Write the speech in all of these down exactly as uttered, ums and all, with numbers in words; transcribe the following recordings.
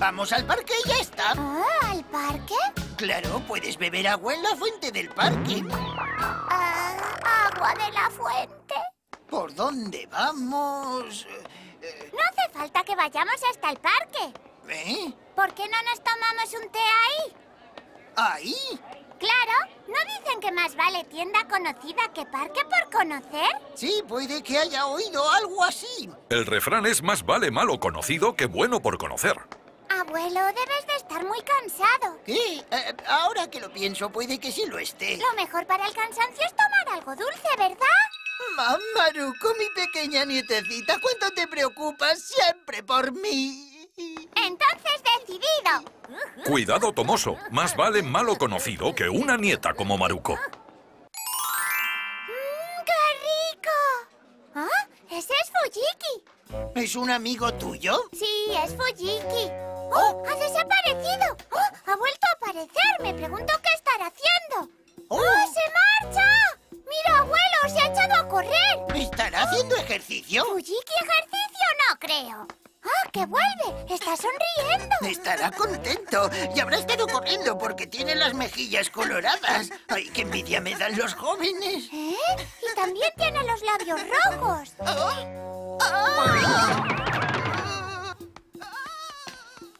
Vamos al parque y ya está. Ah, ¿al parque? Claro, puedes beber agua en la fuente del parque. Ah, ¿agua de la fuente? ¿Por dónde vamos? Eh... No hace falta que vayamos hasta el parque. ¿Eh? ¿Por qué no nos tomamos un té ahí? ¿Ahí? Claro. ¿No dicen que más vale tienda conocida que parque por conocer? Sí, puede que haya oído algo así. El refrán es más vale malo conocido que bueno por conocer. Abuelo, debes de estar muy cansado. ¿Qué? Eh, ahora que lo pienso, puede que sí lo esté. Lo mejor para el cansancio es tomar algo dulce, ¿verdad? Mamá Maruko, mi pequeña nietecita, ¿cuánto te preocupas siempre por mí? Entonces, decidido. Cuidado, Tomoso. Más vale malo conocido que una nieta como Maruko. Mm, ¡qué rico! ¿Ah? Ese es Fujiki. ¿Es un amigo tuyo? Sí, es Fujiki. ¡Oh! ¡Ha desaparecido! ¡Oh! ¡Ha vuelto a aparecer! Me pregunto qué estará haciendo. ¡Oh! ¡Oh, se marcha! ¡Mira, abuelo! ¡Se ha echado a correr! ¿Estará haciendo ejercicio? Fujiki, ejercicio no creo. ¡Ah, que vuelve! ¡Está sonriendo! Estará contento. Y habrá estado corriendo porque tiene las mejillas coloradas. ¡Ay, qué envidia me dan los jóvenes! ¿Eh? Y también tiene los labios rojos. ¡Oh!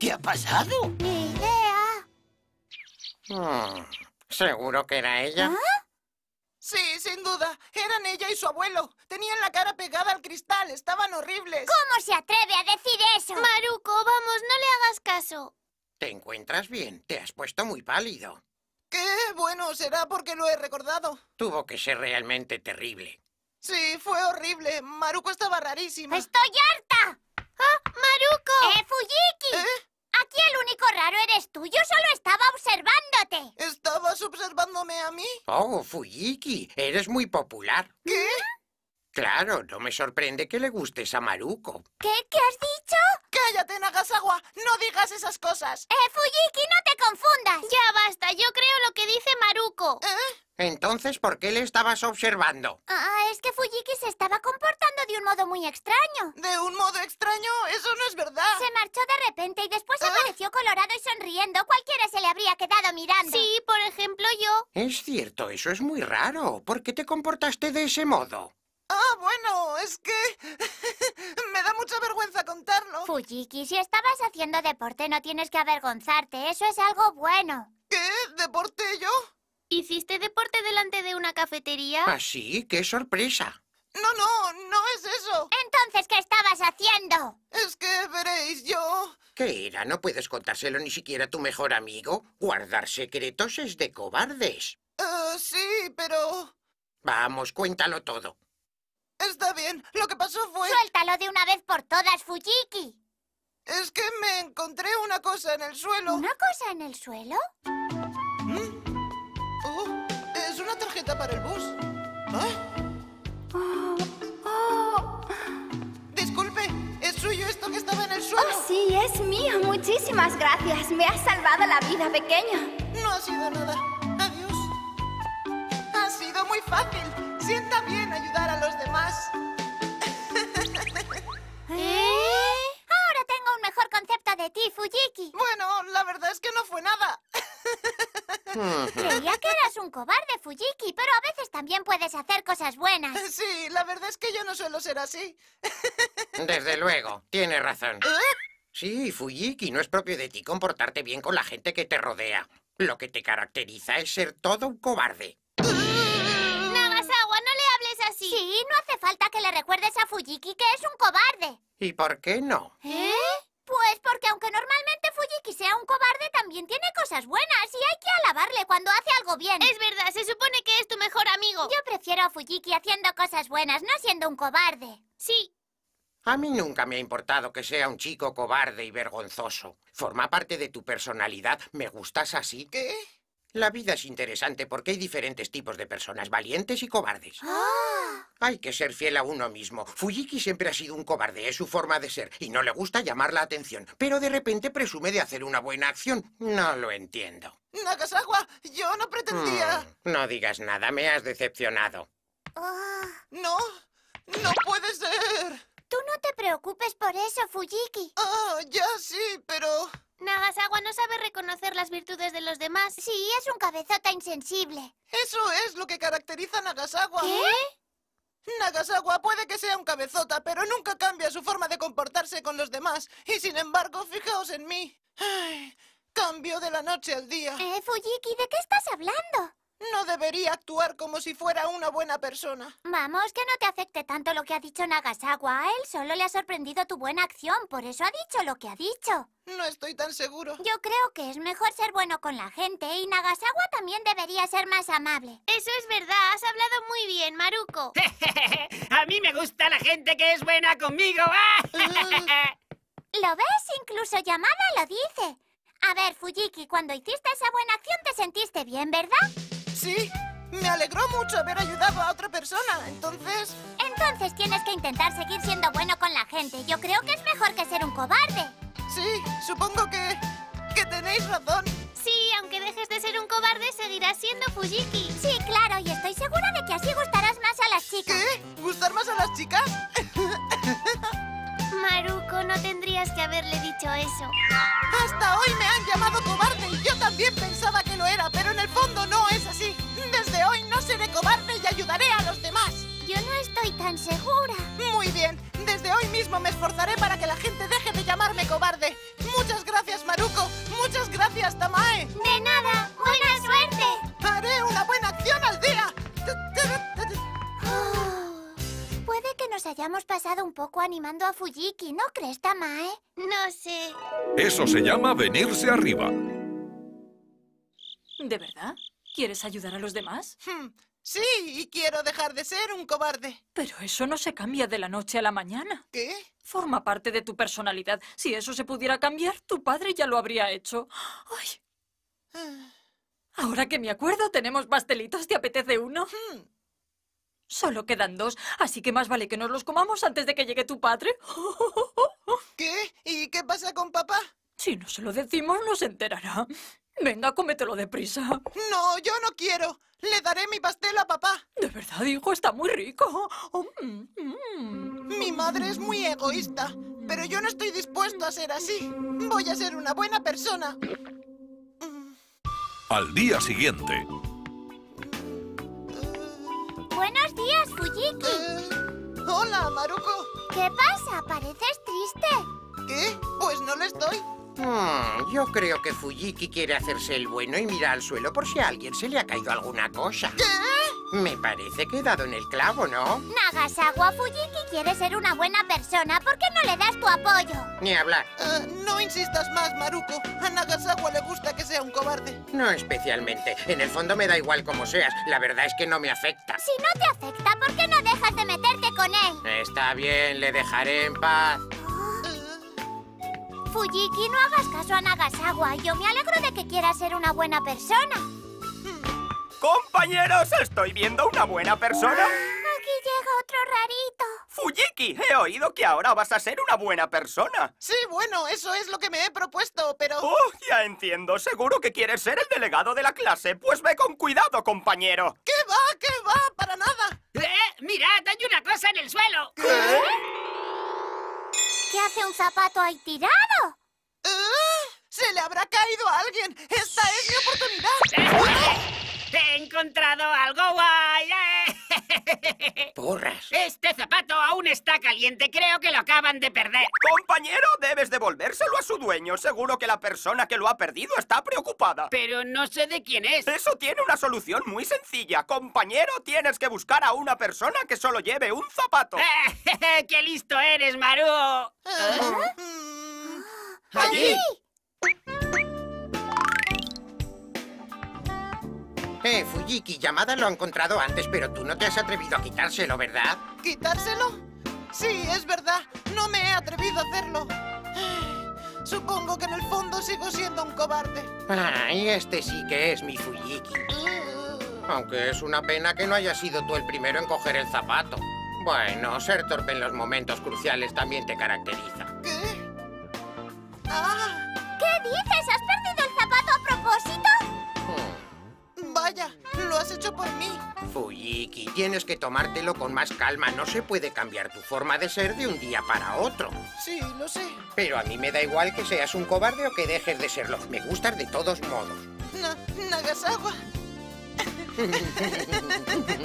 ¿Qué ha pasado? Ni idea. Mm, ¿seguro que era ella? ¿Ah? Sí, sin duda. Eran ella y su abuelo. Tenían la cara pegada al cristal. Estaban horribles. ¿Cómo se atreve a decir eso? Maruko, vamos, no le hagas caso. ¿Te encuentras bien? Te has puesto muy pálido. ¿Qué? Bueno, será porque lo he recordado. Tuvo que ser realmente terrible. Sí, fue horrible. Maruko estaba rarísima. ¡Estoy harta! ¡Ah, Maruko! ¡Eh, Fujiki! ¿Eh? Aquí el único raro eres tú. Yo solo estaba observándote. ¿Estabas observándome a mí? Oh, Fujiki, eres muy popular. ¿Qué? Claro, no me sorprende que le gustes a Maruko. ¿Qué? ¿Qué has dicho? ¡Cállate, Nagasawa! ¡No digas esas cosas! ¡Eh, Fujiki, no te confundas! Ya basta, yo creo lo que dice Maruko. ¿Eh? Entonces, ¿por qué le estabas observando? Ah, es que Fujiki se estaba comportando de un modo muy extraño. ¿De un modo extraño? ¡Eso no es verdad! Se marchó de repente y después ¿Eh? apareció colorado y sonriendo. Cualquiera se le habría quedado mirando. Sí, por ejemplo, yo. Es cierto, eso es muy raro. ¿Por qué te comportaste de ese modo? Ah, bueno, es que... me da mucha vergüenza contarlo. Fujiki, si estabas haciendo deporte no tienes que avergonzarte. Eso es algo bueno. ¿Qué? ¿Deporte yo? ¿Hiciste deporte delante de una cafetería? ¿Ah, sí? ¡Qué sorpresa! No, no, no es eso. Entonces, ¿qué estabas haciendo? Es que veréis, yo... ¿Qué era? ¿No puedes contárselo ni siquiera a tu mejor amigo? Guardar secretos es de cobardes. Eh, uh, sí, pero... Vamos, cuéntalo todo. Está bien, lo que pasó fue... Suéltalo de una vez por todas, Fujiki. Es que me encontré una cosa en el suelo. ¿Una cosa en el suelo? ¿Mm? Oh, es una tarjeta para el bus. ¿Ah? Oh, oh. Dios mío, muchísimas gracias. Me has salvado la vida, pequeño. No ha sido nada. Adiós. Ha sido muy fácil. Sienta bien ayudar a los demás. ¿Eh? Ahora tengo un mejor concepto de ti, Fujiki. Bueno, la verdad es que no fue nada. Creía que eras un cobarde, Fujiki, pero a veces también puedes hacer cosas buenas. Sí, la verdad es que yo no suelo ser así. Desde luego, tienes razón. ¿Eh? Sí, Fujiki, no es propio de ti comportarte bien con la gente que te rodea. Lo que te caracteriza es ser todo un cobarde. Nagasawa, no le hables así. Sí, no hace falta que le recuerdes a Fujiki que es un cobarde. ¿Y por qué no? ¿Eh? Pues porque aunque normalmente Fujiki sea un cobarde, también tiene cosas buenas y hay que alabarle cuando hace algo bien. Es verdad, se supone que es tu mejor amigo. Yo prefiero a Fujiki haciendo cosas buenas, no siendo un cobarde. Sí. A mí nunca me ha importado que sea un chico cobarde y vergonzoso. Forma parte de tu personalidad, me gustas así. ¿Qué? La vida es interesante porque hay diferentes tipos de personas, valientes y cobardes. ¡Ah! Hay que ser fiel a uno mismo. Fujiki siempre ha sido un cobarde, es su forma de ser, y no le gusta llamar la atención. Pero de repente presume de hacer una buena acción. No lo entiendo. Nagasawa, yo no pretendía... Mm, no digas nada, me has decepcionado. Oh. No, no puede ser. Tú no te preocupes por eso, Fujiki. Ah, oh, ya sí, pero... Nagasawa no sabe reconocer las virtudes de los demás. Sí, es un cabezota insensible. Eso es lo que caracteriza a Nagasawa. ¿Qué? Nagasawa puede que sea un cabezota, pero nunca cambia su forma de comportarse con los demás. Y sin embargo, fijaos en mí. Ay, cambio de la noche al día. Eh, Fujiki, ¿de qué estás hablando? No debería actuar como si fuera una buena persona. Vamos, que no te afecte tanto lo que ha dicho Nagasawa. A él solo le ha sorprendido tu buena acción, por eso ha dicho lo que ha dicho. No estoy tan seguro. Yo creo que es mejor ser bueno con la gente y Nagasawa también debería ser más amable. Eso es verdad, has hablado muy bien, Maruko. A mí me gusta la gente que es buena conmigo. ¿Lo ves? Incluso Yamada lo dice. A ver, Fujiki, cuando hiciste esa buena acción te sentiste bien, ¿verdad? Sí, me alegró mucho haber ayudado a otra persona, entonces... Entonces tienes que intentar seguir siendo bueno con la gente. Yo creo que es mejor que ser un cobarde. Sí, supongo que... que tenéis razón. Sí, aunque dejes de ser un cobarde, seguirás siendo Fujiki. Sí, claro, y estoy segura de que así gustarás más a las chicas. ¿Qué? ¿Gustar más a las chicas? Maruko, no tendrías que haberle dicho eso. Hasta hoy me han llamado cobarde y yo también pensaba que lo era, pero en el fondo no es así. Desde hoy no seré cobarde y ayudaré a los demás. Yo no estoy tan segura. Muy bien, desde hoy mismo me esforzaré para que la gente deje de llamarme cobarde. Muchas gracias, Maruko. Muchas gracias, Tamae. De nada, buena suerte. Haré una buena acción al día. Puede que nos hayamos pasado un poco animando a Fujiki, ¿no crees, Tamae? No sé. Eso se llama venirse arriba. ¿De verdad? ¿Quieres ayudar a los demás? Hmm. Sí, y quiero dejar de ser un cobarde. Pero eso no se cambia de la noche a la mañana. ¿Qué? Forma parte de tu personalidad. Si eso se pudiera cambiar, tu padre ya lo habría hecho. ¡Ay! Ah. Ahora que me acuerdo, tenemos pastelitos. ¿Te apetece uno? Hmm. Solo quedan dos, así que más vale que nos los comamos antes de que llegue tu padre. ¿Qué? ¿Y qué pasa con papá? Si no se lo decimos, no se enterará. Venga, cómetelo deprisa. No, yo no quiero. Le daré mi pastel a papá. De verdad, hijo, está muy rico. Mi madre es muy egoísta, pero yo no estoy dispuesto a ser así. Voy a ser una buena persona. Al día siguiente... ¡Buenos días, Fujiki! Eh, hola, Maruko. ¿Qué pasa? Pareces triste. ¿Qué? Pues no lo estoy. Mm, yo creo que Fujiki quiere hacerse el bueno y mira al suelo por si a alguien se le ha caído alguna cosa. ¿Qué? Me parece que he dado en el clavo, ¿no? Nagasawa, Fujiki quiere ser una buena persona. ¿Por qué no le das tu apoyo? Ni hablar. Uh, no insistas más, Maruko. A Nagasawa le gusta que sea un cobarde. No especialmente. En el fondo me da igual como seas. La verdad es que no me afecta. Si no te afecta, ¿por qué no dejas de meterte con él? Está bien, le dejaré en paz. Fujiki, no hagas caso a Nagasawa. Yo me alegro de que quieras ser una buena persona. Compañeros, ¿estoy viendo una buena persona? Aquí llega otro rarito. Fujiki, he oído que ahora vas a ser una buena persona. Sí, bueno, eso es lo que me he propuesto, pero... Oh, ya entiendo. Seguro que quieres ser el delegado de la clase. Pues ve con cuidado, compañero. ¿Qué va? ¿Qué va? Para nada. ¿Eh? ¡Mirad! ¡Hay una cosa en el suelo! ¿Qué? ¿Qué hace un zapato ahí tirado? ¿Eh? ¡Se le habrá caído a alguien! ¡Esta es mi oportunidad! ¡Te he encontrado algo guay! ¡Porras! Este zapato aún está caliente. Creo que lo acaban de perder. Compañero, debes devolvérselo a su dueño. Seguro que la persona que lo ha perdido está preocupada. Pero no sé de quién es. Eso tiene una solución muy sencilla. Compañero, tienes que buscar a una persona que solo lleve un zapato. ¡Qué listo eres, Maru! ¿Eh? ¡Allí! Eh, Fujiki, Yamada lo ha encontrado antes, pero tú no te has atrevido a quitárselo, ¿verdad? ¿Quitárselo? Sí, es verdad. No me he atrevido a hacerlo. Supongo que en el fondo sigo siendo un cobarde. Ah, y este sí que es mi Fujiki. Aunque es una pena que no hayas sido tú el primero en coger el zapato. Bueno, ser torpe en los momentos cruciales también te caracteriza. ¿Qué? Ah. ¿Qué dices? ¿Has perdido el zapato a propósito? Hmm. Vaya, lo has hecho por mí. Fujiki, tienes que tomártelo con más calma. No se puede cambiar tu forma de ser de un día para otro. Sí, lo sé. Pero a mí me da igual que seas un cobarde o que dejes de serlo. Me gustas de todos modos. Na- Nagasawa.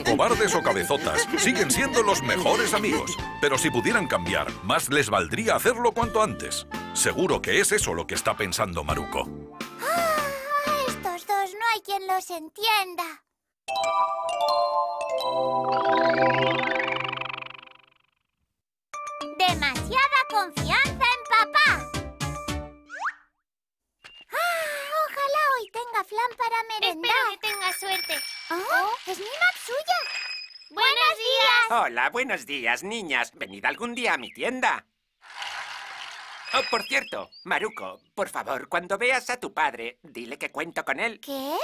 Cobardes o cabezotas siguen siendo los mejores amigos. Pero si pudieran cambiar, más les valdría hacerlo cuanto antes. Seguro que es eso lo que está pensando Maruko. Ah, a estos dos no hay quien los entienda. Demasiada confianza en papá. Ah, ojalá hoy tenga flan para merendar. Espero que tenga suerte. Oh, es mi Matsuya. ¡Buenos días! Hola, buenos días, niñas. Venid algún día a mi tienda. Oh, por cierto, Maruko, por favor, cuando veas a tu padre, dile que cuento con él. ¿Qué?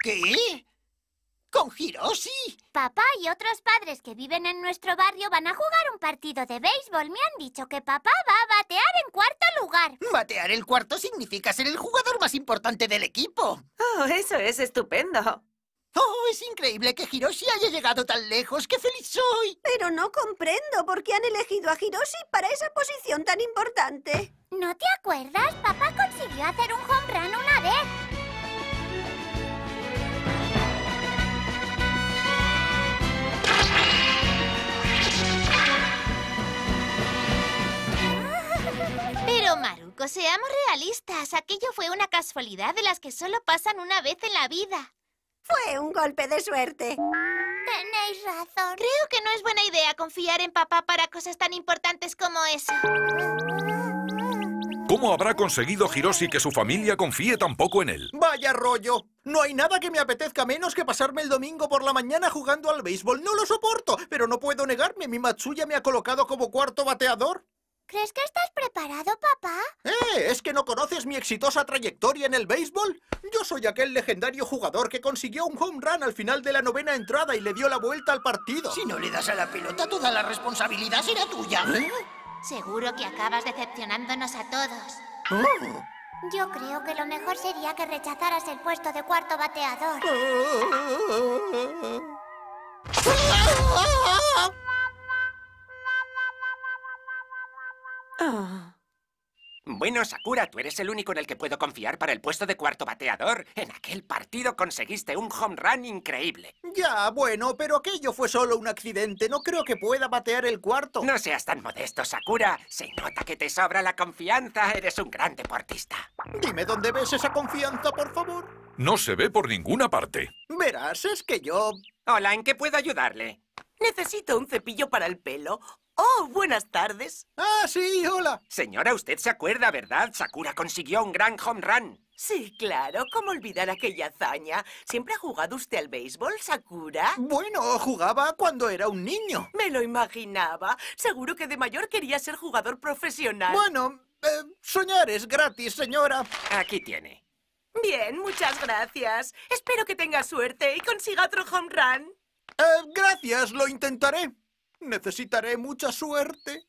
¿Qué? ¿Con Hiroshi? Papá y otros padres que viven en nuestro barrio van a jugar un partido de béisbol. Me han dicho que papá va a batear en cuarto lugar. Batear el cuarto significa ser el jugador más importante del equipo. Oh, eso es estupendo. ¡Oh, es increíble que Hiroshi haya llegado tan lejos! ¡Qué feliz soy! Pero no comprendo por qué han elegido a Hiroshi para esa posición tan importante. ¿No te acuerdas? Papá consiguió hacer un home run una vez. Pero, Maruko, seamos realistas. Aquello fue una casualidad de las que solo pasan una vez en la vida. Fue un golpe de suerte. Tenéis razón. Creo que no es buena idea confiar en papá para cosas tan importantes como eso. ¿Cómo habrá conseguido Hiroshi que su familia confíe tan poco en él? ¡Vaya rollo! No hay nada que me apetezca menos que pasarme el domingo por la mañana jugando al béisbol. ¡No lo soporto! Pero no puedo negarme. Mi Matsuya me ha colocado como cuarto bateador. ¿Crees que estás preparado, papá? ¡Eh! ¿Es que no conoces mi exitosa trayectoria en el béisbol? Yo soy aquel legendario jugador que consiguió un home run al final de la novena entrada y le dio la vuelta al partido. Si no le das a la pelota, toda la responsabilidad será tuya. ¿Eh? Seguro que acabas decepcionándonos a todos. Oh. Yo creo que lo mejor sería que rechazaras el puesto de cuarto bateador. Oh. Bueno, Sakura, tú eres el único en el que puedo confiar para el puesto de cuarto bateador. En aquel partido conseguiste un home run increíble. Ya, bueno, pero aquello fue solo un accidente. No creo que pueda batear el cuarto. No seas tan modesto, Sakura. Se nota que te sobra la confianza. Eres un gran deportista. Dime dónde ves esa confianza, por favor. No se ve por ninguna parte. Verás, es que yo... Hola, ¿en qué puedo ayudarle? Necesito un cepillo para el pelo. ¡Oh, buenas tardes! ¡Ah, sí, hola! Señora, usted se acuerda, ¿verdad? Sakura consiguió un gran home run. Sí, claro. ¿Cómo olvidar aquella hazaña? ¿Siempre ha jugado usted al béisbol, Sakura? Bueno, jugaba cuando era un niño. Me lo imaginaba. Seguro que de mayor quería ser jugador profesional. Bueno, eh, soñar es gratis, señora. Aquí tiene. Bien, muchas gracias. Espero que tenga suerte y consiga otro home run. Eh, gracias, lo intentaré. Necesitaré mucha suerte.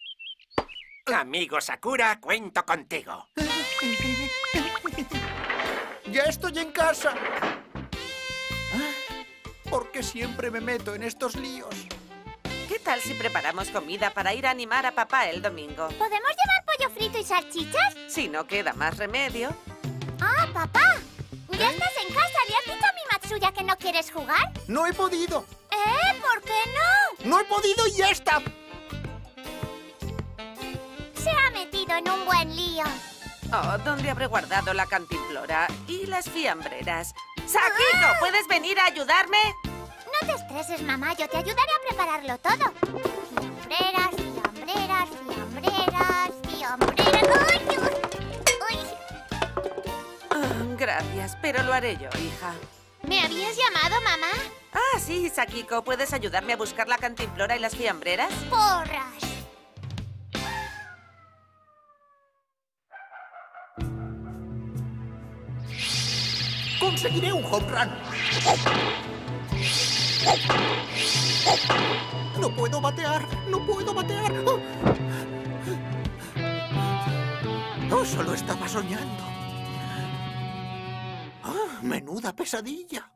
Amigo Sakura, cuento contigo. Ya estoy en casa. ¿Por qué siempre me meto en estos líos? ¿Qué tal si preparamos comida para ir a animar a papá el domingo? ¿Podemos llevar pollo frito y salchichas? Si no queda más remedio. ¡Ah, papá! ¡Ya estás en casa! ¿Le has dicho a mi Matsuya que no quieres jugar? ¡No he podido! ¿Eh? ¿Por qué no? ¡No he podido y ya está! Se ha metido en un buen lío. Oh, ¿dónde habré guardado la cantimplora y las fiambreras? ¡Sakiko! ¿Puedes venir a ayudarme? No te estreses, mamá. Yo te ayudaré a prepararlo todo. Fiambreras, fiambreras, fiambreras, fiambreras... ¡Uy! ¡Uy! Oh, gracias, pero lo haré yo, hija. ¿Me habías llamado, mamá? Ah, sí, Sakiko. ¿Puedes ayudarme a buscar la cantimplora y las fiambreras? ¡Porras! ¡Conseguiré un home run! ¡No puedo batear! ¡No puedo batear! ¡Oh, solo estaba soñando! ¡Oh, menuda pesadilla!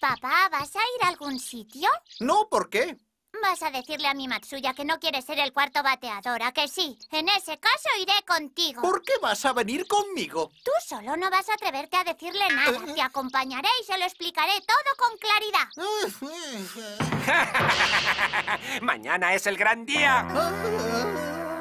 Papá, ¿vas a ir a algún sitio? No, ¿por qué? Vas a decirle a mi Matsuya que no quieres ser el cuarto bateador, ¿a que sí? En ese caso iré contigo. ¿Por qué vas a venir conmigo? Tú solo no vas a atreverte a decirle nada. Te acompañaré y se lo explicaré todo con claridad. Mañana es el gran día.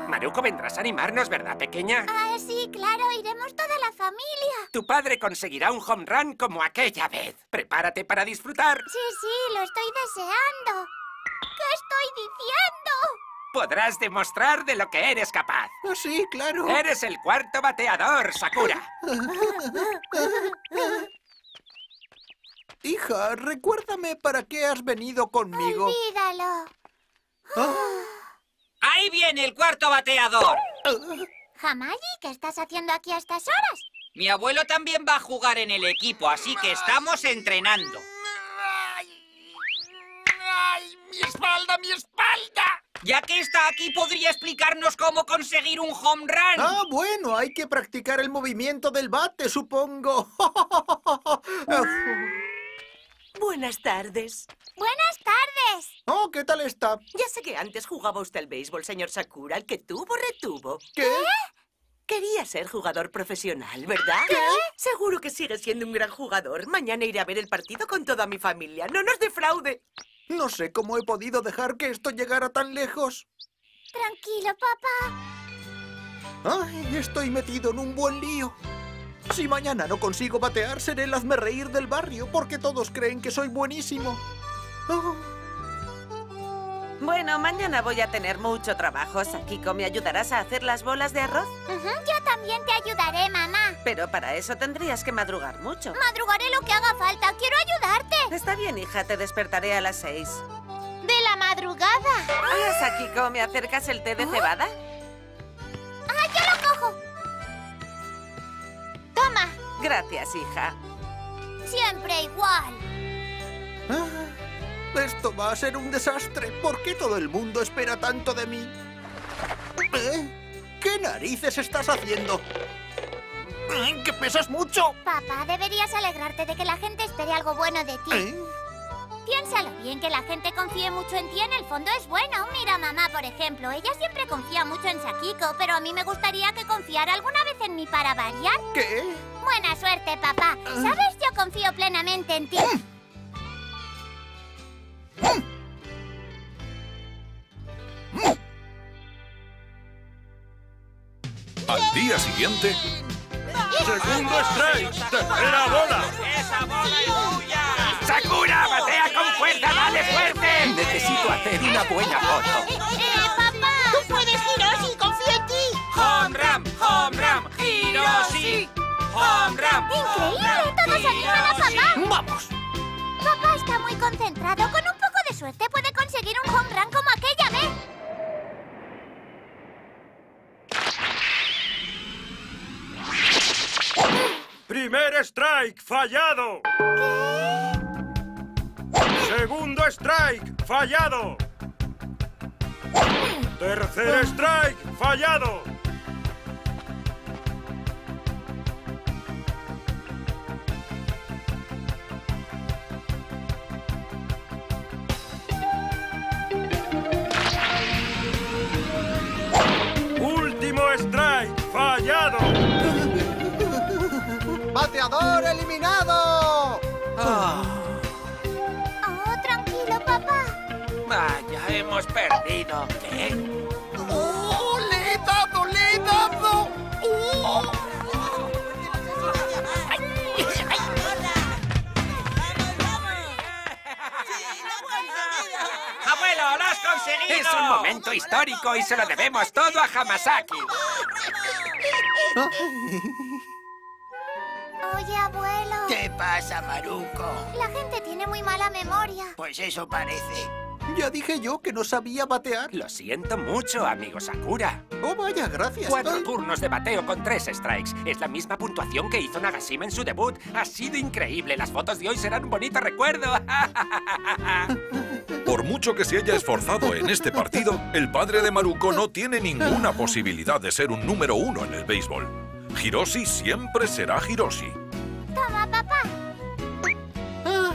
Maruko, vendrás a animarnos, ¿verdad, pequeña? Ah, sí, claro. Iremos toda la familia. Tu padre conseguirá un home run como aquella vez. Prepárate para disfrutar. Sí, sí, lo estoy deseando. ¿Qué estoy diciendo? Podrás demostrar de lo que eres capaz. Oh, sí, claro. Eres el cuarto bateador, Sakura. Hija, recuérdame para qué has venido conmigo. Olvídalo. ¿Ah? ¡Ahí viene el cuarto bateador! Hamaji, ¿qué estás haciendo aquí a estas horas? Mi abuelo también va a jugar en el equipo, así que estamos entrenando. ¡Ay, mi espalda, mi espalda! Ya que está aquí, podría explicarnos cómo conseguir un home run. Ah, bueno, hay que practicar el movimiento del bate, supongo. Buenas tardes. Buenas tardes. Oh, ¿qué tal está? Ya sé que antes jugaba usted al béisbol, señor Sakura, el que tuvo, retuvo. ¿Qué? ¿Qué? Quería ser jugador profesional, ¿verdad? ¿Qué? Seguro que sigue siendo un gran jugador. Mañana iré a ver el partido con toda mi familia. ¡No nos defraude! No sé cómo he podido dejar que esto llegara tan lejos. Tranquilo, papá. Ay, estoy metido en un buen lío. Si mañana no consigo batear, seré el hazmerreír del barrio, porque todos creen que soy buenísimo. Oh. Bueno, mañana voy a tener mucho trabajo. Sakiko, ¿me ayudarás a hacer las bolas de arroz? Uh-huh. Yo también te ayudaré, mamá. Pero para eso tendrías que madrugar mucho. Madrugaré lo que haga falta. Quiero ayudarte. Está bien, hija. Te despertaré a las seis. ¡De la madrugada! Ah, Sakiko, ¿me acercas el té de ¿Oh? cebada? ¡Ah, yo lo cojo! ¡Toma! Gracias, hija. Siempre igual. Ah. Esto va a ser un desastre. ¿Por qué todo el mundo espera tanto de mí? ¿Eh? ¿Qué narices estás haciendo? ¿Eh? ¡Que pesas mucho! Papá, deberías alegrarte de que la gente espere algo bueno de ti. ¿Eh? Piénsalo bien, que la gente confíe mucho en ti en el fondo es bueno. Mira a mamá, por ejemplo. Ella siempre confía mucho en Sakiko, pero a mí me gustaría que confiara alguna vez en mí para variar. ¿Qué? Buena suerte, papá. ¿Eh? ¿Sabes? Yo confío plenamente en ti. ¿Eh? Al día siguiente... ¡Segundo strike! ¡Tercera bola! ¡Esa bola es tuya! ¡Sakura, batea con fuerza! ¡Dale fuerte! Necesito hacer una buena foto. ¡Eh, papá! ¡Tú puedes, Hiroshi! ¡Confío en ti! ¡Home run! ¡Home run! ¡Hiroshi! ¡Home run! ¡Increíble! ¡Todos animan a papá! ¡Vamos! Papá está muy concentrado. Con un poco de suerte puede conseguir un home run como aquella vez. ¡Primer strike fallado! ¿Qué? Segundo strike, fallado. Tercer strike, fallado. Último strike, fallado. Bateador eliminado. Ah. Vaya, hemos perdido. ¿Qué? ¡Oh, le he dado, le he dado! ¡Oh! ¡Ay, ay, ay! ¡Vamos, vamos! ¡Sí, lo conseguimos! ¡Abuelo, lo has conseguido! Es un momento histórico y se lo debemos todo a Hamasaki. Oye, abuelo. ¿Qué pasa, Maruko? La gente tiene muy mala memoria. Pues eso parece. Ya dije yo que no sabía batear. Lo siento mucho, amigo Sakura. Oh, vaya, gracias. Cuatro estoy... turnos de bateo con tres strikes. Es la misma puntuación que hizo Nagashima en su debut. Ha sido increíble. Las fotos de hoy serán un bonito recuerdo. Por mucho que se haya esforzado en este partido, el padre de Maruko no tiene ninguna posibilidad de ser un número uno en el béisbol. Hiroshi siempre será Hiroshi. Toma, papá. Ah,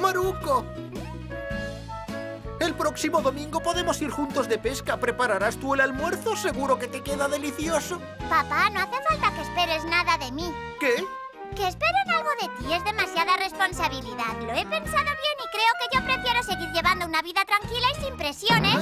Maruko. El próximo domingo podemos ir juntos de pesca. ¿Prepararás tú el almuerzo? Seguro que te queda delicioso. Papá, no hace falta que esperes nada de mí. ¿Qué? Que esperen algo de ti es demasiada responsabilidad. Lo he pensado bien y creo que yo prefiero seguir llevando una vida tranquila y sin presiones.